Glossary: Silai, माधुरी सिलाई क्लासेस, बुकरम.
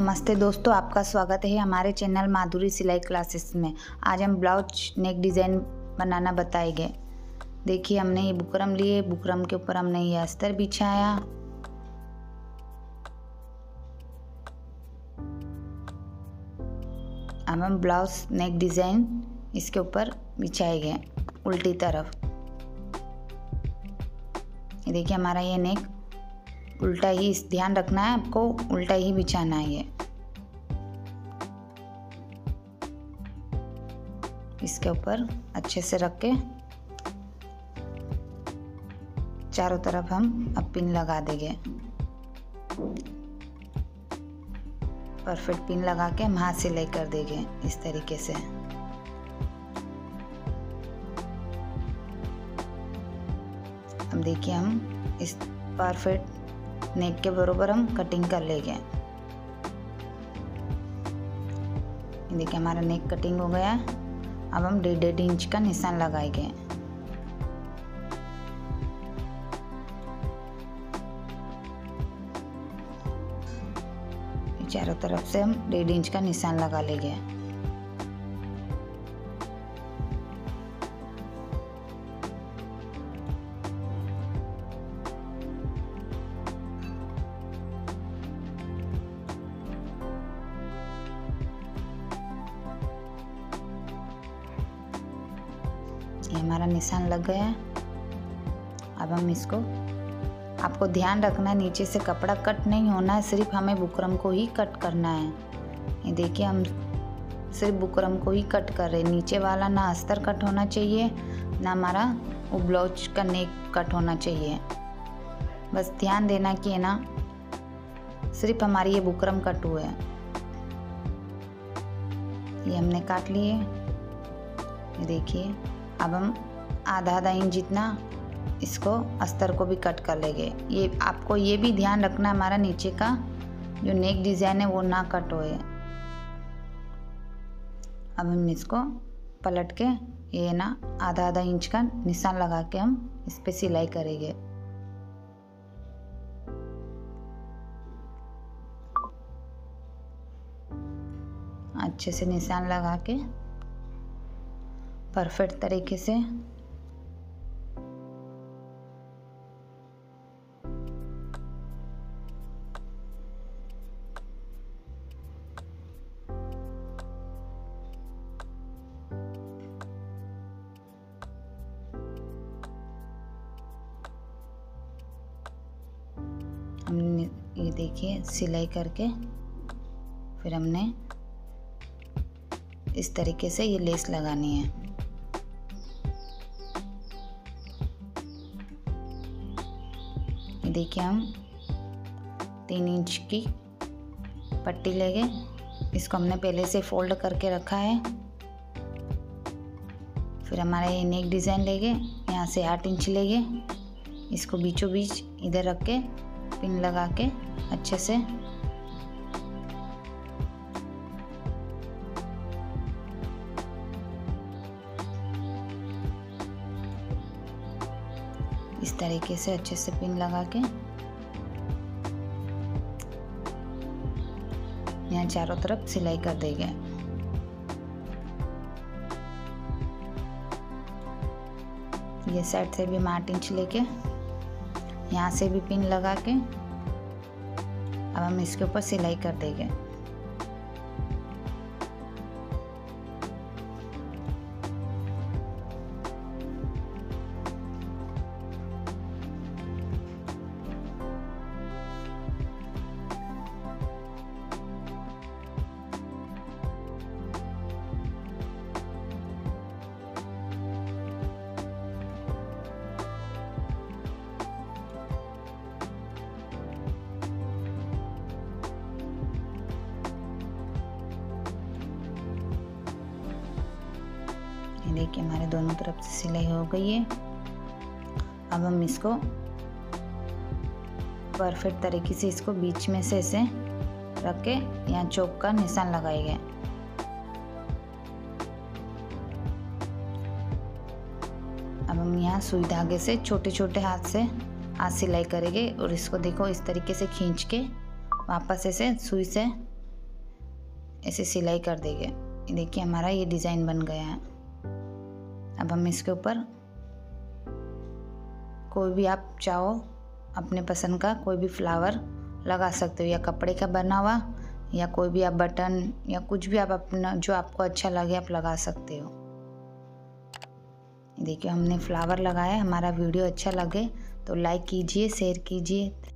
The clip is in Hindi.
नमस्ते दोस्तों, आपका स्वागत है हमारे चैनल माधुरी सिलाई क्लासेस में। आज हम ब्लाउज नेक डिज़ाइन बनाना बताएंगे। देखिए, हमने ये बुकरम लिए, बुकरम के ऊपर हमने ये अस्तर बिछाया। अब हम ब्लाउज नेक डिज़ाइन इसके ऊपर बिछाएंगे उल्टी तरफ। ये देखिए, हमारा ये नेक उल्टा ही, ध्यान रखना है आपको, उल्टा ही बिछाना है। ये इसके ऊपर अच्छे से रख के चारों तरफ हम अब पिन लगा देंगे। परफेक्ट पिन लगा के हम हाथ सिलाई कर देंगे इस तरीके से। अब देखिए, हम इस परफेक्ट नेक के बराबर हम कटिंग कर लेंगे। देखिए, हमारा नेक कटिंग हो गया। अब हम 1.5 इंच का निशान लगाएंगे। चारों तरफ से हम 1.5 इंच का निशान लगा लेंगे। ये हमारा निशान लग गया है। अब हम इसको, आपको ध्यान रखना है नीचे से कपड़ा कट नहीं होना है, सिर्फ हमें बुकरम को ही कट करना है। ये देखिए, हम सिर्फ बुकरम को ही कट कर रहे हैं। नीचे वाला ना अस्तर कट होना चाहिए, ना हमारा वो ब्लाउज का नेक कट होना चाहिए। बस ध्यान देना कि है ना, सिर्फ हमारी ये बुकरम कट हुआ है। ये हमने काट लिए। ये देखिए, अब हम आधा इंच जितना इसको अस्तर को भी कट कर लेंगे। ये आपको ये भी ध्यान रखना, हमारा नीचे का जो नेक डिज़ाइन है वो ना कट होए। अब हम इसको पलट के ये ना आधा इंच का निशान लगा के हम इस पे सिलाई करेंगे। अच्छे से निशान लगा के परफेक्ट तरीके से हमने ये देखिए सिलाई करके, फिर हमने इस तरीके से ये लेस लगानी है। देखिए, हम 3 इंच की पट्टी लेंगे। इसको हमने पहले से फोल्ड करके रखा है। फिर हमारा ये नेक डिज़ाइन लेंगे, यहाँ से 8 इंच लेंगे। इसको बीचों बीच इधर रख के पिन लगा के अच्छे से इस तरीके से अच्छे से पिन लगा के यहाँ चारों तरफ सिलाई कर देंगे। ये साइड से भी 8 इंच लेके यहाँ से भी पिन लगा के अब हम इसके ऊपर सिलाई कर देंगे। देखिए, हमारे दोनों तरफ से सिलाई हो गई है। अब हम इसको परफेक्ट तरीके से इसको बीच में से ऐसे रख के यहाँ चौक का निशान लगाएंगे। अब हम यहाँ सुई धागे से छोटे हाथ से सिलाई करेंगे और इसको देखो इस तरीके से खींच के वापस ऐसे सुई से ऐसे सिलाई कर देंगे। देखिए हमारा ये डिज़ाइन बन गया है। अब हम इसके ऊपर कोई भी आप चाहो अपने पसंद का कोई भी फ्लावर लगा सकते हो, या कपड़े का बना हुआ, या कोई भी आप बटन, या कुछ भी आप अपना जो आपको अच्छा लगे आप लगा सकते हो। देखिए हमने फ्लावर लगाया। हमारा वीडियो अच्छा लगे तो लाइक कीजिए, शेयर कीजिए।